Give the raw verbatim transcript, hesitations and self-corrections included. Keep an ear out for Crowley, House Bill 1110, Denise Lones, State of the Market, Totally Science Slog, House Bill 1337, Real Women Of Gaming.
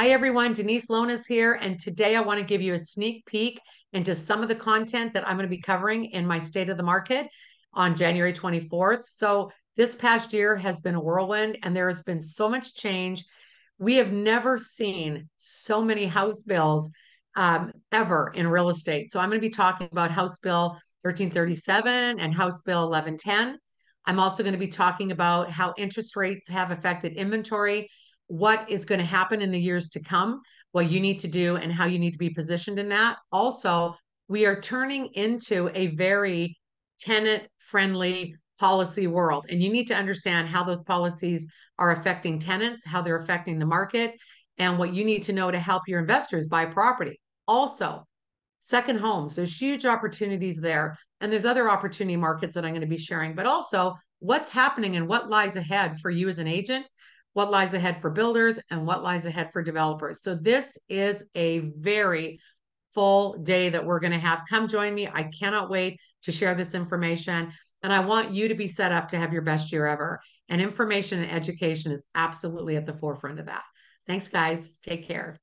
Hi, everyone. Denise Lones here, and today I want to give you a sneak peek into some of the content that I'm going to be covering in my State of the Market on January twenty-fourth. So this past year has been a whirlwind, and there has been so much change. We have never seen so many House bills um, ever in real estate. So I'm going to be talking about House Bill thirteen thirty-seven and House Bill eleven ten. I'm also going to be talking about how interest rates have affected inventory, what is going to happen in the years to come, what you need to do and how you need to be positioned in that. Also, we are turning into a very tenant-friendly policy world, and you need to understand how those policies are affecting tenants, how they're affecting the market, and what you need to know to help your investors buy property. Also, second homes, there's huge opportunities there, and there's other opportunity markets that I'm going to be sharing, but also what's happening and what lies ahead for you as an agent, what lies ahead for builders, and what lies ahead for developers. So this is a very full day that we're going to have. Come join me. I cannot wait to share this information. And I want you to be set up to have your best year ever. And information and education is absolutely at the forefront of that. Thanks, guys. Take care.